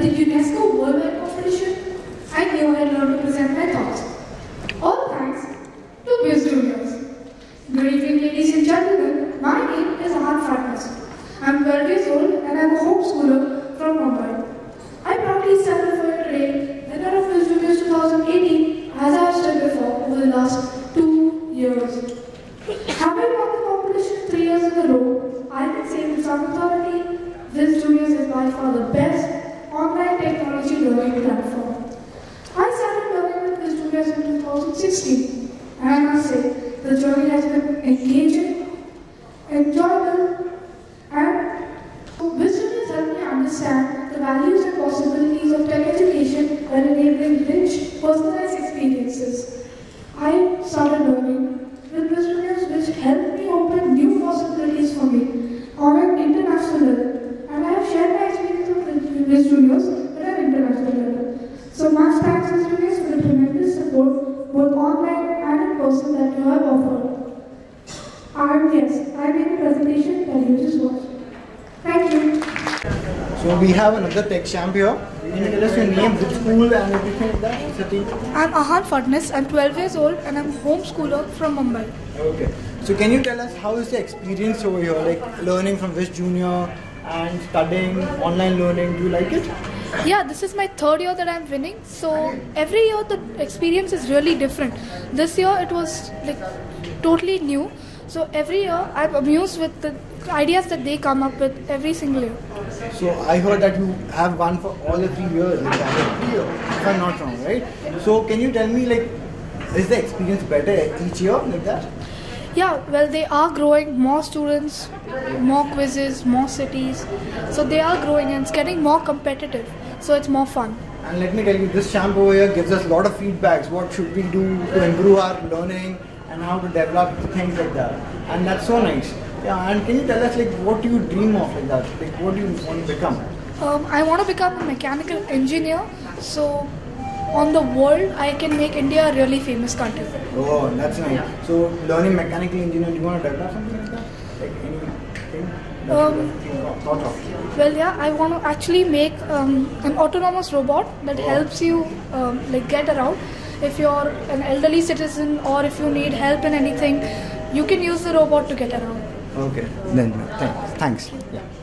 the UNESCO World Wide Competition, I knew I had learned to present my thoughts. All thanks to WhizJunior. Good evening, ladies and gentlemen. My name is Aahaan Phadnis. I'm 12 years old and I'm a homeschooler from Mumbai. I proudly stand for a trade winner of WhizJunior 2018 as I have stood before over the last 2 years. Having won the competition 3 years in a row, I can say with some authority WhizJunior is by far the best online technology learning platform. I started learning with WhizJunior in 2016, and I must say the journey has been engaging, enjoyable, and WhizJunior has helped me understand the values and possibilities of tech education and enabling rich, personalized experiences. I started learning with WhizJunior, which helped me open new possibilities for me on an international level. WhizJunior at an international level. So much thanks WhizJunior for the tremendous support both online and in person that you have offered. And yes, I made a presentation that you just watched. Thank you. So we have another tech champ here. Can you tell us your name, which school and everything like that? City? I'm Aahaan Phadnis. I'm 12 years old and I'm a homeschooler from Mumbai. Okay. So can you tell us how is the experience over here, like learning from WhizJunior? And studying, online learning, do you like it? Yeah, this is my third year that I'm winning. So every year the experience is really different. This year it was like totally new. So every year I'm amused with the ideas that they come up with every single year. So I heard that you have won for all the 3 years, like every year, if I'm not wrong, right? So can you tell me, like, is the experience better each year like that? Yeah, well, they are growing, more students, more quizzes, more cities. So they are growing and it's getting more competitive. So it's more fun. And let me tell you, this champ over here gives us a lot of feedbacks. What should we do to improve our learning and how to develop things like that. And that's so nice. Yeah, and can you tell us, like, what do you dream of like that? Like, what do you want to become? I want to become a mechanical engineer. So on the world, I can make India a really famous country. Oh, that's nice. Yeah. So, learning mechanical engineering, do you want to develop something like that? Like anything that you have thought of? Well, yeah, I want to actually make an autonomous robot that helps you like get around. If you're an elderly citizen or if you need help in anything, you can use the robot to get around. Okay, then thanks. Yeah.